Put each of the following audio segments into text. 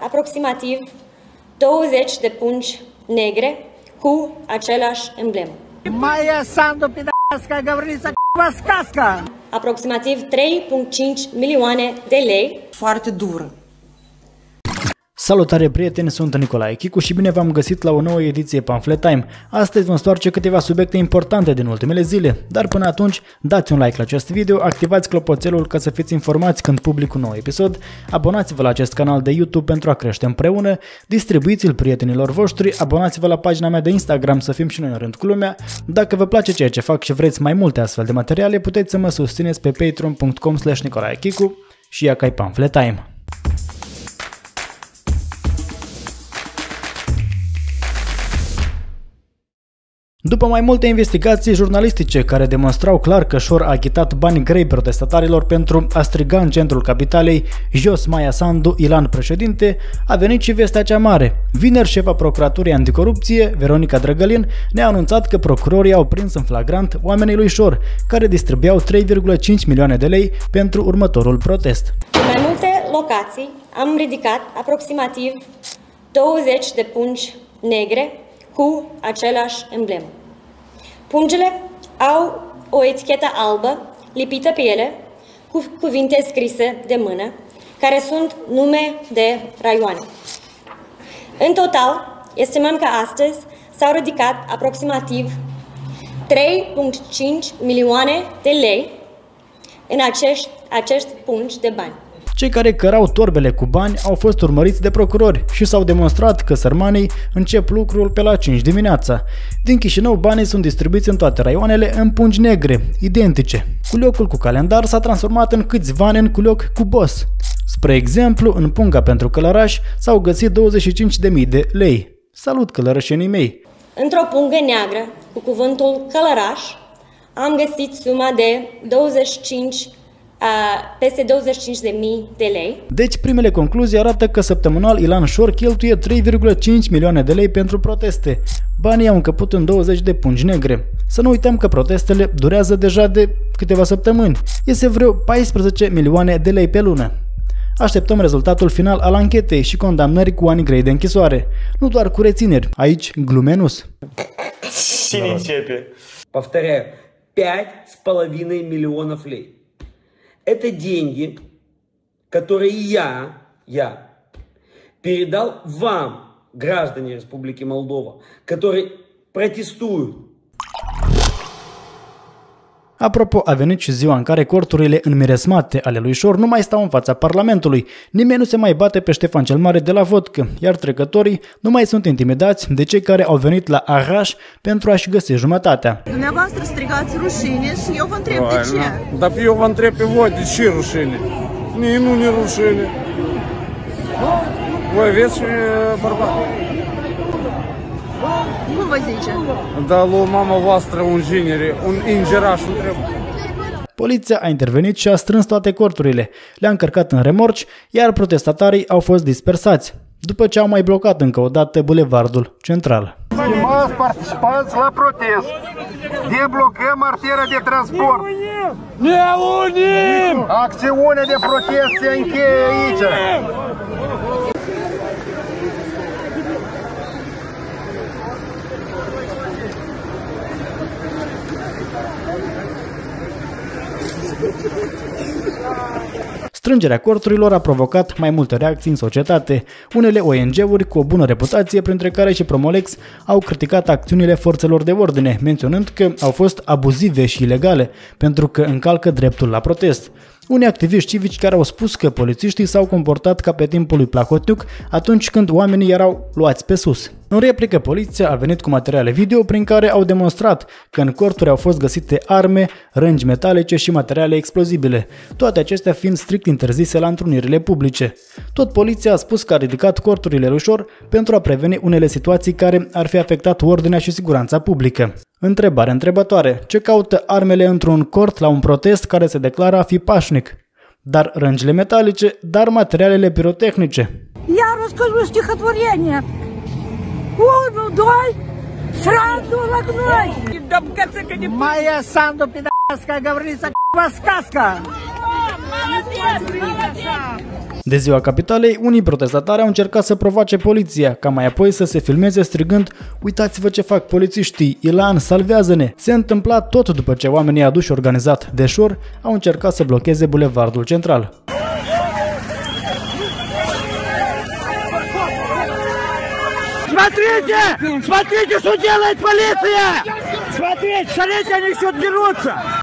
aproximativ 20 de pungi negre cu același emblemă. Maya Sandu, pidasca, Gabriela, casca. Aproximativ 3,5 milioane de lei. Foarte dură. Salutare prieteni, sunt Nicolae Chicu și bine v-am găsit la o nouă ediție Pamphlet Time. Astăzi vom stoarce câteva subiecte importante din ultimele zile, dar până atunci dați un like la acest video, activați clopoțelul ca să fiți informați când public un nou episod, abonați-vă la acest canal de YouTube pentru a crește împreună, distribuiți-l prietenilor voștri, abonați-vă la pagina mea de Instagram să fim și noi în rând cu lumea. Dacă vă place ceea ce fac și vreți mai multe astfel de materiale, puteți să mă susțineți pe patreon.com/nicolaechicu și ia ca-i Pamphlet Time. După mai multe investigații jurnalistice care demonstrau clar că Șor a achitat bani grei protestatarilor pentru a striga în centrul capitalei jos Maya Sandu, Ilan președinte, a venit și vestea cea mare. Vineri, șefa procuraturii anticorupție, Veronica Drăgălin, ne-a anunțat că procurorii au prins în flagrant oamenii lui Șor, care distribuiau 3,5 milioane de lei pentru următorul protest. În mai multe locații am ridicat aproximativ 20 de pungi negre cu același emblem. Pungile au o etichetă albă lipită pe ele cu cuvinte scrise de mână, care sunt nume de raioane. În total, estimăm că astăzi s-au ridicat aproximativ 3,5 milioane de lei în acești pungi de bani. Cei care cărau torbele cu bani au fost urmăriți de procurori și s-au demonstrat că sărmanii încep lucrul pe la 5 dimineața. Din Chișinău, banii sunt distribuiți în toate raioanele în pungi negre, identice. Culiocul cu calendar s-a transformat în câțiva ani în culioc cu boss. Spre exemplu, în punga pentru călăraș s-au găsit 25.000 de lei. Salut călărășenii mei! Într-o pungă neagră cu cuvântul călăraș am găsit suma de peste 25.000 de lei. Deci primele concluzii arată că săptămânal Ilan Șor cheltuie 3,5 milioane de lei pentru proteste. Banii au încăput în 20 de pungi negre. Să nu uităm că protestele durează deja de câteva săptămâni. Este vreo 14 milioane de lei pe lună. Așteptăm rezultatul final al anchetei și condamnări cu ani grei de închisoare. Nu doar cu rețineri. Aici glumenus. Cine începe? Повторяю, 5,5 milioane de lei. Это деньги, которые я передал вам, граждане Республики Молдова, которые протестуют. Apropo, a venit și ziua în care corturile înmiresmate ale lui Șor nu mai stau în fața Parlamentului. Nimeni nu se mai bate pe Ștefan cel Mare de la vodcă, iar trecătorii nu mai sunt intimidați de cei care au venit la Araș pentru a-și găsi jumătatea. Dumneavoastră strigați rușine și eu vă întreb de ce. Dar eu vă întreb pe voi de ce rușine. Nu ne rușine. Voi aveți bărbat. Cum vă zice? Da, lui mama voastră un genere, un ingeraș nu trebuie. Poliția a intervenit și a strâns toate corturile, le-a încărcat în remorci, iar protestatarii au fost dispersați, după ce au mai blocat încă o dată bulevardul central. Stimați participanți la protest, deblocăm artera de transport. Ne unim! Acțiunea de protest se încheie aici. Strângerea corturilor a provocat mai multe reacții în societate. Unele ONG-uri cu o bună reputație, printre care și Promolex, au criticat acțiunile forțelor de ordine, menționând că au fost abuzive și ilegale, pentru că încalcă dreptul la protest. Unii activiști civici care au spus că polițiștii s-au comportat ca pe timpul lui Placotiuc, atunci când oamenii erau luați pe sus. În replică, poliția a venit cu materiale video prin care au demonstrat că în corturi au fost găsite arme, rângi metalice și materiale explozibile, toate acestea fiind strict interzise la întrunirile publice. Tot poliția a spus că a ridicat corturile lui Șor pentru a preveni unele situații care ar fi afectat ordinea și siguranța publică. Întrebare întrebătoare, ce caută armele într-un cort la un protest care se declară a fi pașnic? Dar rângile metalice, dar materialele pirotehnice? Я расскажу стихотворение. Unu, doi, srandu la gnoi. Maya Sandu, pidasca, Gavrilița, c***a, scasca. De ziua capitalei, unii protestatari au încercat să provoace poliția, ca mai apoi să se filmeze strigând: "Uitați-vă ce fac polițiștii, Ilan, salvează-ne!" Se întâmpla tot după ce oamenii aduși organizat de Șor au încercat să blocheze bulevardul central. Смотрите! Смотрите, что делает полиция!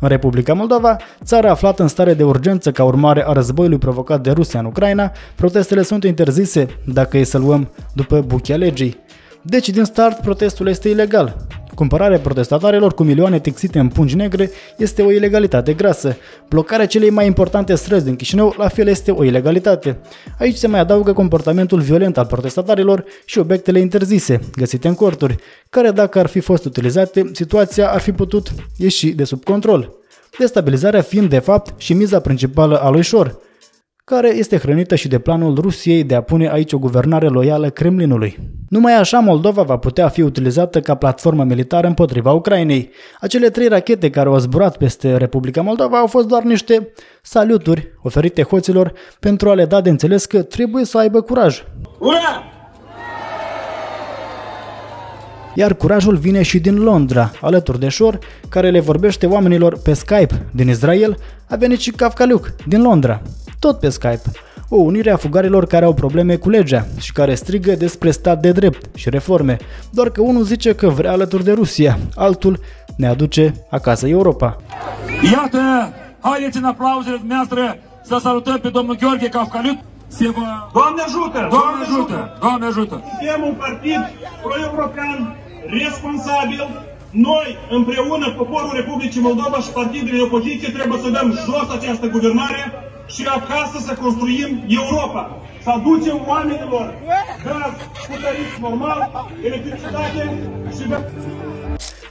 În Republica Moldova, țara aflată în stare de urgență ca urmare a războiului provocat de Rusia în Ucraina, protestele sunt interzise, dacă e să luăm după buchea legii. Deci, din start, protestul este ilegal. Cumpărarea protestatarilor cu milioane tixite în pungi negre este o ilegalitate grasă. Blocarea celei mai importante străzi din Chișinău la fel este o ilegalitate. Aici se mai adaugă comportamentul violent al protestatarilor și obiectele interzise, găsite în corturi, care dacă ar fi fost utilizate, situația ar fi putut ieși de sub control. Destabilizarea fiind de fapt și miza principală a lui Șor, care este hrănită și de planul Rusiei de a pune aici o guvernare loială Kremlinului. Numai așa Moldova va putea fi utilizată ca platformă militară împotriva Ucrainei. Acele 3 rachete care au zburat peste Republica Moldova au fost doar niște saluturi oferite hoților pentru a le da de înțeles că trebuie să aibă curaj. Ura! Iar curajul vine și din Londra, alături de Șor, care le vorbește oamenilor pe Skype din Israel, a venit și Cafcaliuc din Londra. Tot pe Skype, o unire a fugarilor care au probleme cu legea și care strigă despre stat de drept și reforme, doar că unul zice că vrea alături de Rusia, altul ne aduce acasă Europa. Iată, haideți în aplauzele dumneavoastră să salutăm pe domnul Gheorghe Cafcaliu. Doamne ajută! Doamne ajută! Doamne ajută! Suntem un partid pro-european, responsabil. Noi, împreună, poporul Republicii Moldova și partidele de opoziție, trebuie să dăm jos această guvernare și acasă să construim Europa, să aducem oamenilor gaz cu tarif normal, electricitate și...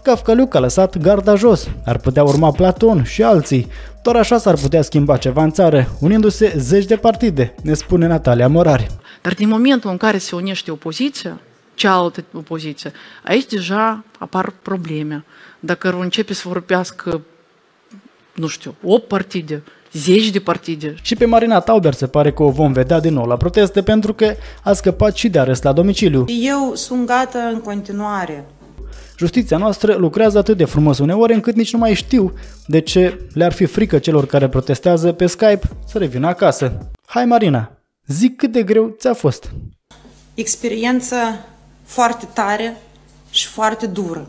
Cafcaliuc a lăsat garda jos, ar putea urma Platon și alții. Doar așa s-ar putea schimba ceva în țară, unindu-se zeci de partide, ne spune Natalia Morari. Dar din momentul în care se unește opoziția, cealaltă opoziție, aici deja apar probleme. Dacă începe să vorbească, nu știu, 8 partide, zeci de partide. Și pe Marina Tauber se pare că o vom vedea din nou la proteste pentru că a scăpat și de arest la domiciliu. Eu sunt gata în continuare. Justiția noastră lucrează atât de frumos uneori încât nici nu mai știu de ce le-ar fi frică celor care protestează pe Skype să revină acasă. Hai Marina, zic cât de greu ți-a fost. Experiență foarte tare și foarte dură.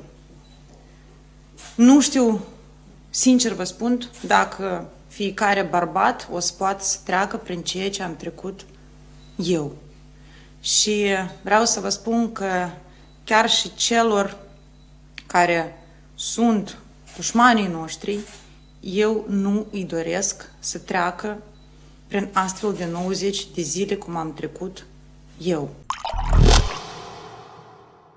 Nu știu, sincer vă spun, dacă fiecare bărbat o să poată să treacă prin ceea ce am trecut eu. Și vreau să vă spun că chiar și celor care sunt dușmanii noștri, eu nu îi doresc să treacă prin astfel de 90 de zile cum am trecut eu.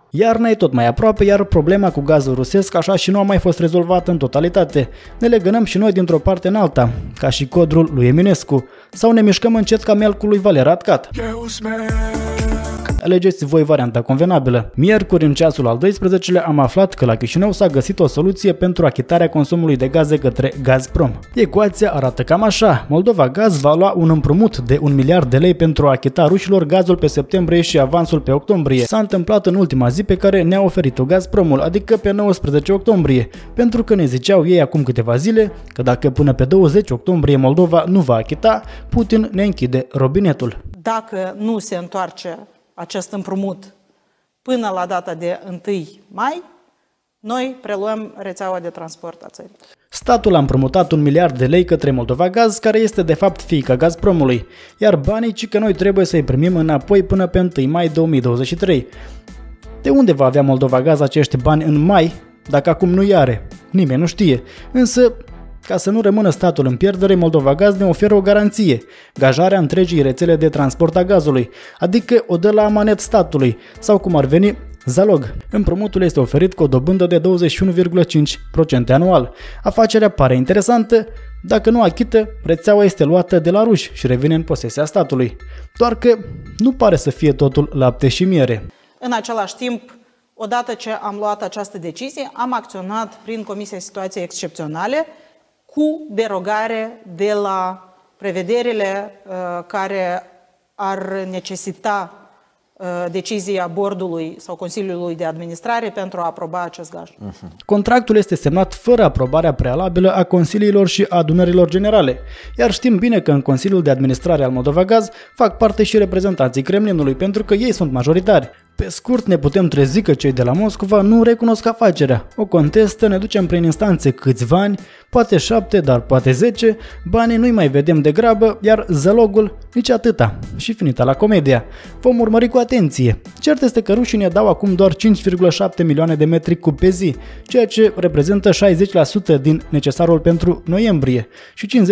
Iarna e tot mai aproape, iar problema cu gazul rusesc așa și nu a mai fost rezolvată în totalitate. Ne legănăm și noi dintr-o parte în alta, ca și codrul lui Eminescu, sau ne mișcăm încet ca melcul lui Valer Atcat. Alegeți voi varianta convenabilă. Miercuri, în ceasul al 12-lea, am aflat că la Chișinău s-a găsit o soluție pentru achitarea consumului de gaze către Gazprom. Ecuația arată cam așa. Moldova Gaz va lua un împrumut de 1 miliard de lei pentru a achita rușilor gazul pe septembrie și avansul pe octombrie. S-a întâmplat în ultima zi pe care ne-a oferit-o Gazpromul, adică pe 19 octombrie, pentru că ne ziceau ei acum câteva zile că dacă până pe 20 octombrie Moldova nu va achita, Putin ne închide robinetul. Dacă nu se întoarce acest împrumut până la data de 1 mai, noi preluăm rețeaua de transport a țării. Statul a împrumutat 1 miliard de lei către Moldova Gaz, care este de fapt fiica Gazpromului, iar banii ci că noi trebuie să-i primim înapoi până pe 1 mai 2023. De unde va avea Moldova Gaz acești bani în mai, dacă acum nu-i are? Nimeni nu știe, însă... Ca să nu rămână statul în pierdere, Moldova Gaz ne oferă o garanție, gajarea întregii rețele de transport a gazului, adică o dă la amanet statului, sau cum ar veni, zalog. Împrumutul este oferit cu o dobândă de 21,5% anual. Afacerea pare interesantă, dacă nu achită, rețeaua este luată de la ruși și revine în posesia statului. Doar că nu pare să fie totul lapte și miere. În același timp, odată ce am luat această decizie, am acționat prin Comisia Situației Excepționale, cu derogare de la prevederile care ar necesita decizia bordului sau Consiliului de Administrare pentru a aproba acest gaz. Contractul este semnat fără aprobarea prealabilă a consiliilor și adunărilor generale, iar știm bine că în Consiliul de Administrare al Moldova Gaz fac parte și reprezentanții Kremlinului, pentru că ei sunt majoritari. Pe scurt, ne putem trezi că cei de la Moscova nu recunosc afacerea, o contestă, ne ducem prin instanțe câțiva ani, poate 7, dar poate 10, banii nu-i mai vedem de grabă, iar zălogul nici atâta. Și finita la comedia. Vom urmări cu atenție. Cert este că rușii ne dau acum doar 5,7 milioane de metri cub pe zi, ceea ce reprezintă 60% din necesarul pentru noiembrie și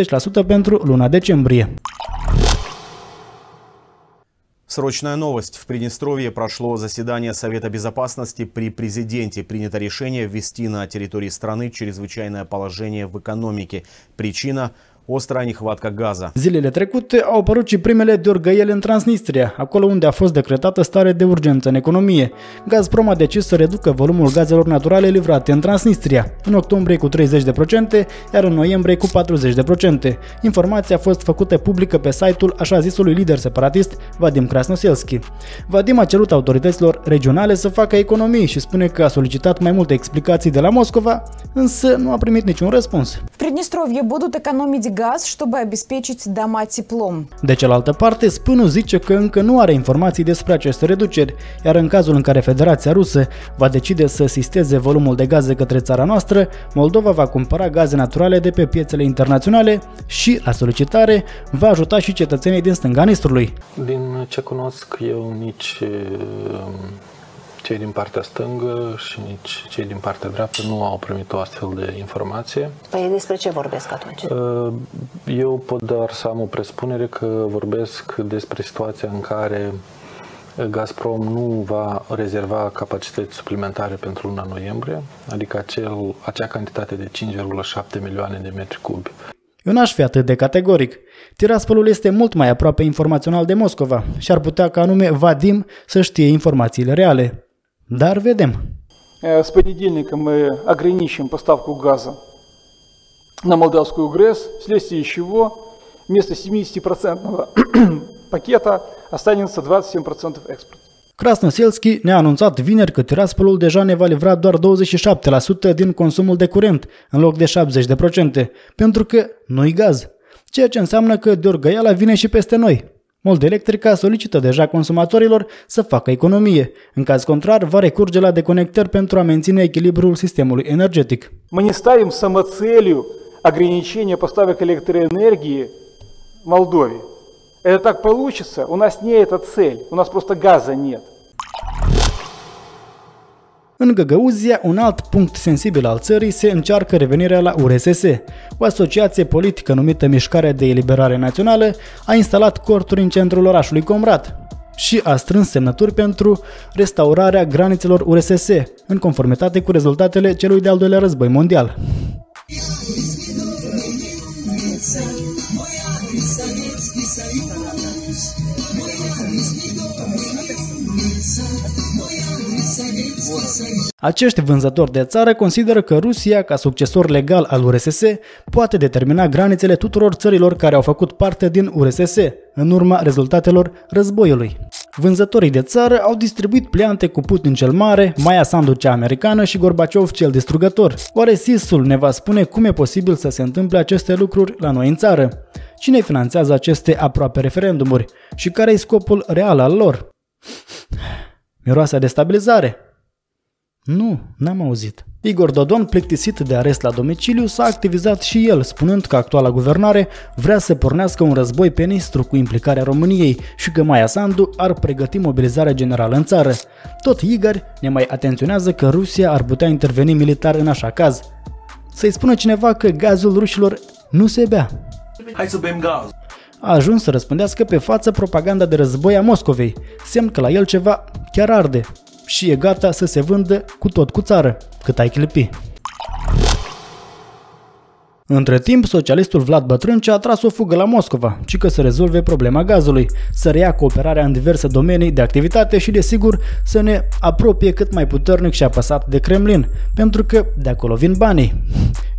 50% pentru luna decembrie. Срочная новость. В Приднестровье прошло заседание Совета Безопасности при президенте. Принято решение ввести на территории страны чрезвычайное положение в экономике. Причина – ostra nehvatcă gaza. Zilele trecute au apărut și primele dârgăiele în Transnistria, acolo unde a fost decretată stare de urgență în economie. Gazprom a decis să reducă volumul gazelor naturale livrate în Transnistria, în octombrie cu 30%, iar în noiembrie cu 40%. Informația a fost făcută publică pe site-ul așa zisului lider separatist, Vadim Krasnoselsky. Vadim a cerut autorităților regionale să facă economii și spune că a solicitat mai multe explicații de la Moscova, însă nu a primit niciun răspuns. Gaz, чтобы обеспечить дома теплом. De cealaltă parte, Spânu zice că încă nu are informații despre aceste reduceri, iar în cazul în care Federația Rusă va decide să sisteze volumul de gaze către țara noastră, Moldova va cumpăra gaze naturale de pe piețele internaționale și, la solicitare, va ajuta și cetățenii din stânga Nistrului. Din ce cunosc eu, nici cei din partea stângă și nici cei din partea dreaptă nu au primit o astfel de informație. Păi despre ce vorbesc atunci? Eu pot doar să am o presupunere că vorbesc despre situația în care Gazprom nu va rezerva capacități suplimentare pentru luna noiembrie, adică acea cantitate de 5,7 milioane de metri cubi. Eu n-aș fi atât de categoric. Tiraspolul este mult mai aproape informațional de Moscova și ar putea ca anume Vadim să știe informațiile reale. Dar vedem. С понедельника мы ограничим поставку газа на молдавскую ГРЭС, вследствие чего вместо 70% пакета останется 27% экспорт. Krasnoselsky ne-a anunțat vineri că Tiraspolul deja ne va livra doar 27% din consumul de curent, în loc de 70%, pentru că nu-i gaz. Ceea ce înseamnă că dârgăiala vine și peste noi. Moldelectrica solicită deja consumatorilor să facă economie. În caz contrar, va recurge la deconectări pentru a menține echilibrul sistemului energetic. Мы не ставим самоцелью ограничения поставок электроэнергии в Молдове. Это так получится? У нас не эта цель, у нас просто газа нет. În Găgăuzia, un alt punct sensibil al țării, se încearcă revenirea la URSS. O asociație politică numită Mișcarea de Eliberare Națională a instalat corturi în centrul orașului Comrat și a strâns semnături pentru restaurarea granițelor URSS, în conformitate cu rezultatele celui de-al doilea război mondial. Acești vânzători de țară consideră că Rusia, ca succesor legal al URSS, poate determina granițele tuturor țărilor care au făcut parte din URSS în urma rezultatelor războiului. Vânzătorii de țară au distribuit pleante cu Putin cel Mare, Maya Sandu cea americană și Gorbaciov cel distrugător. Oare SIS-ul ne va spune cum e posibil să se întâmple aceste lucruri la noi în țară? Cine finanțează aceste aproape referendumuri? Și care e scopul real al lor? Miroasa de stabilizare? Nu, n-am auzit. Igor Dodon, plictisit de arest la domiciliu, s-a activizat și el, spunând că actuala guvernare vrea să pornească un război pe Nistru cu implicarea României și că Maya Sandu ar pregăti mobilizarea generală în țară. Tot Igor ne mai atenționează că Rusia ar putea interveni militar în așa caz. Să-i spună cineva că gazul rușilor nu se bea. Hai să bem gaz! A ajuns să răspundească pe față propaganda de război a Moscovei, semn că la el ceva chiar arde și e gata să se vândă cu tot cu țară, cât ai clipi. Între timp, socialistul Vlad Bătrâncea a tras o fugă la Moscova, ci că să rezolve problema gazului, să reia cooperarea în diverse domenii de activitate și, desigur, să ne apropie cât mai puternic și apăsat de Kremlin, pentru că de acolo vin banii.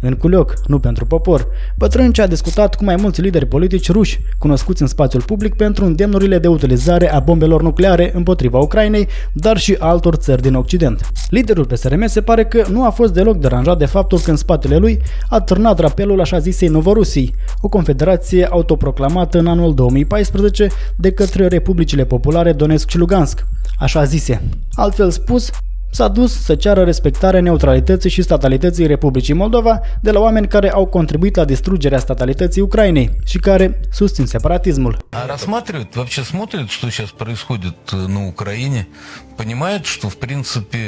În Culioc, nu pentru popor, Bătrâncea a discutat cu mai mulți lideri politici ruși, cunoscuți în spațiul public pentru îndemnurile de utilizare a bombelor nucleare împotriva Ucrainei, dar și altor țări din Occident. Liderul PSRM se pare că nu a fost deloc deranjat de faptul că în spatele lui a târnat drapelul așa zisei Novorusii, o confederație autoproclamată în anul 2014 de către Republicile Populare Donetsk și Lugansk, așa zise. Altfel spus, s-a dus să ceară respectarea neutralității și statalității Republicii Moldova de la oameni care au contribuit la distrugerea statalității Ucrainei și care susțin separatismul. Рассматривают, вообще смотрят, что сейчас происходит на Украине, понимают, что в принципе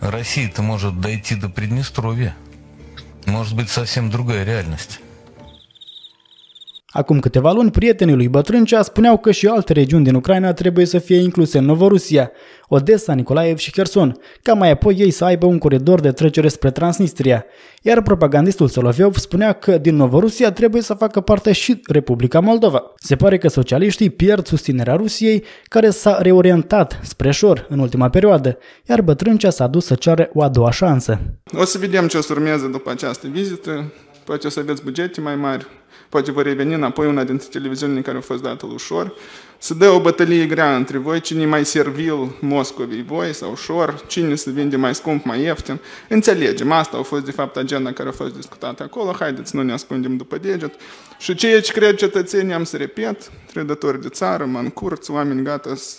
Россия-то может дойти до Приднестровья. Может быть совсем другая реальность. Acum câteva luni, prietenii lui Bătrâncea spuneau că și alte regiuni din Ucraina trebuie să fie incluse în Novorusia, Odessa, Nikolaev și Kherson, ca mai apoi ei să aibă un coridor de trecere spre Transnistria. Iar propagandistul Soloviev spunea că din Novorusia trebuie să facă parte și Republica Moldova. Se pare că socialiștii pierd susținerea Rusiei, care s-a reorientat spre Șor în ultima perioadă, iar Bătrâncea s-a dus să ceară o a doua șansă. O să vedem ce o să urmeze după această vizită, poate o să aveți bugete mai mari. Poate vă reveni înapoi una dintre televiziunile care au fost dată lui Șor. Să dă o bătălie grea între voi, cine mai servil Moscovii voi sau Șor, cine se vinde mai scump, mai ieftin. Înțelegem, asta a fost de fapt agenda care a fost discutată acolo, haideți, nu ne ascundem după deget. Și ceea ce cred cetățenii, am să repet, trădători de țară, mancurți, oameni gata să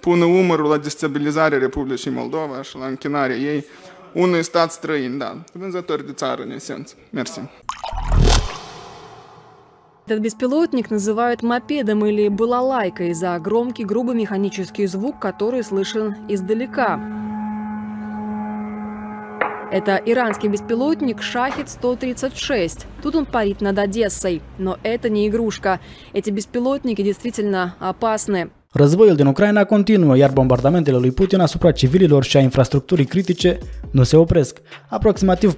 pună umărul la destabilizarea Republicii Moldova și la închinarea ei unui stat străin, da, vânzători de țară în esență. Mersi. Этот беспилотник называют мопедом или балалайкой за громкий, грубый механический звук, который слышен издалека. Это иранский беспилотник «Шахид-136». Тут он парит над Одессой. Но это не игрушка. Эти беспилотники действительно опасны. Războiul din Ucraina continuă, iar bombardamentele lui Putin asupra civililor și a infrastructurii critice nu se opresc. Aproximativ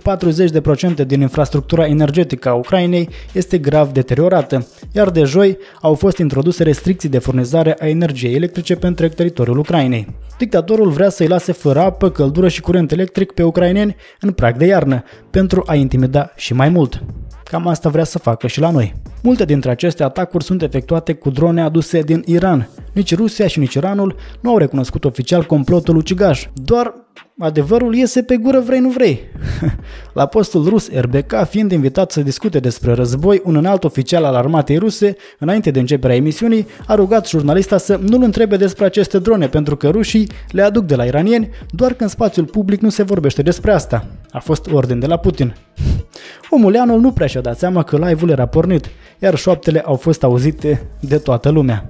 40% din infrastructura energetică a Ucrainei este grav deteriorată, iar de joi au fost introduse restricții de furnizare a energiei electrice pe întreg teritoriul Ucrainei. Dictatorul vrea să-i lase fără apă, căldură și curent electric pe ucraineni în prag de iarnă, pentru a intimida și mai mult. Cam asta vrea să facă și la noi. Multe dintre aceste atacuri sunt efectuate cu drone aduse din Iran. Nici Rusia și nici Iranul nu au recunoscut oficial complotul ucigaș, doar adevărul iese pe gură vrei nu vrei. La postul rus RBK, fiind invitat să discute despre război, un înalt oficial al armatei ruse, înainte de începerea emisiunii, a rugat jurnalista să nu-l întrebe despre aceste drone pentru că rușii le aduc de la iranieni, doar că în spațiul public nu se vorbește despre asta. A fost ordin de la Putin. Omuleanul nu prea și-a dat seama că live-ul era pornit, iar șoaptele au fost auzite de toată lumea.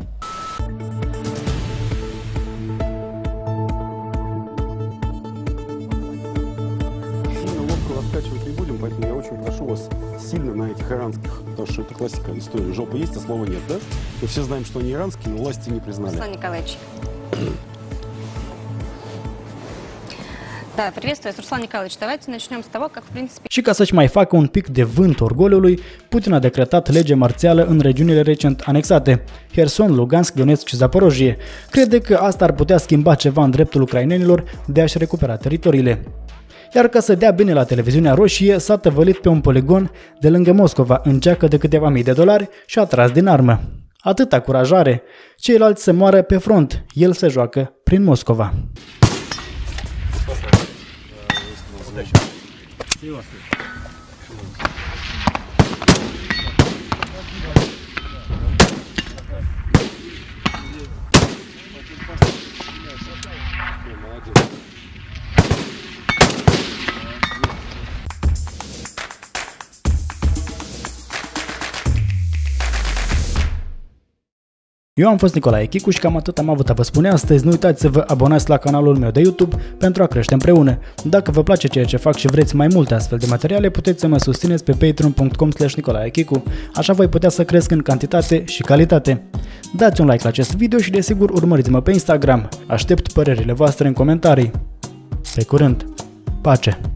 Потому что это классика истории. Жопа есть, а слова нет, да? Мы все знаем, что они иранские, но власти не признали. Руслан Николаевич. Da, privestuiesc, Ruslan Nikolaevici, давайте начнем с того, как в принципе... Și ca să-și mai facă un pic de vânt orgoliului, Putin a decretat lege marțială în regiunile recent anexate, Kherson, Lugansk, Donetsk și Zaporojie. Crede că asta ar putea schimba ceva în dreptul ucrainenilor de a-și recupera teritoriile. Iar ca să dea bine la televiziunea roșie, s-a tăvălit pe un poligon de lângă Moscova, în geacă de câteva mii de dolari și a tras din armă. Atâta curajare! Ceilalți se moară pe front, el se joacă prin Moscova. Eu am fost Nicolae Chicu și cam atât am avut a vă spune astăzi. Nu uitați să vă abonați la canalul meu de YouTube pentru a crește împreună. Dacă vă place ceea ce fac și vreți mai multe astfel de materiale, puteți să mă susțineți pe patreon.com/NicolaeChicu. Așa voi putea să cresc în cantitate și calitate. Dați un like la acest video și desigur urmăriți-mă pe Instagram. Aștept părerile voastre în comentarii. Pe curând! Pace!